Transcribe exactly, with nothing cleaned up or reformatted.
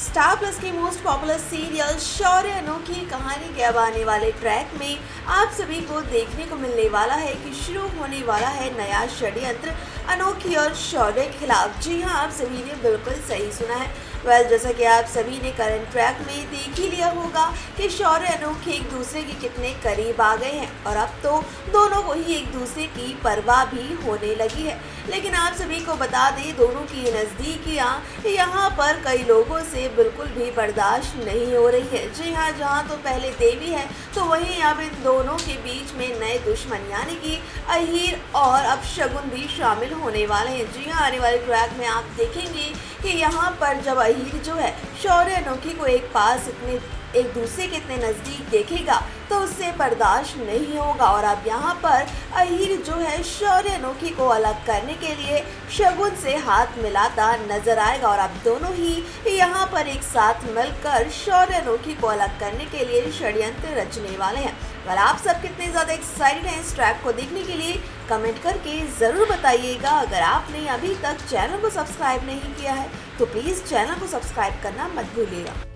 Star Plus के most popular serial Shaurya Anokhi Kahani के अब आने वाले ट्रैक में आप सभी को देखने को मिलने वाला है कि शुरू होने वाला है नया षड्यंत्र अनोखी और शौर्य के खिलाफ। जी हाँ, आप सभी ने बिल्कुल सही सुना है। वेल जैसा कि आप सभी ने करंट ट्रैक में देख ही लिया होगा कि शौर्य अनोखी एक दूसरे के कितने करीब आ गए हैं और अब तो दोनों को ही एक दूसरे की परवाह भी होने लगी है। लेकिन आप सभी को बता दें, दोनों की नज़दीकियाँ यहाँ पर कई लोगों से बिल्कुल भी बर्दाश्त नहीं हो रही है। जी हाँ, जहाँ तो पहले देवी है तो वहीं अब इन दोनों के बीच में नए दुश्मन यानी कि अहिर और अब शगुन भी शामिल होने वाले हैं। जी हाँ, आने वाले ट्रैक में आप देखेंगे कि यहाँ पर जब अहिर जो है शौर्य अनोखी को एक पास इतने एक दूसरे के इतने नज़दीक देखेगा तो उससे बर्दाश्त नहीं होगा और अब यहाँ पर अहिर जो है शौर्य अनोखी को अलग करने के लिए शगुन से हाथ मिलाता नजर आएगा और अब दोनों ही यहाँ पर एक साथ मिलकर शौर्य अनोखी को अलग करने के लिए षड्यंत्र रचने वाले हैं। और आप सब कितने ज़्यादा एक्साइटेड हैं इस ट्रैक को देखने के लिए कमेंट करके ज़रूर बताइएगा। अगर आपने अभी तक चैनल को सब्सक्राइब नहीं किया है तो प्लीज़ चैनल को सब्सक्राइब करना मत भूलिएगा।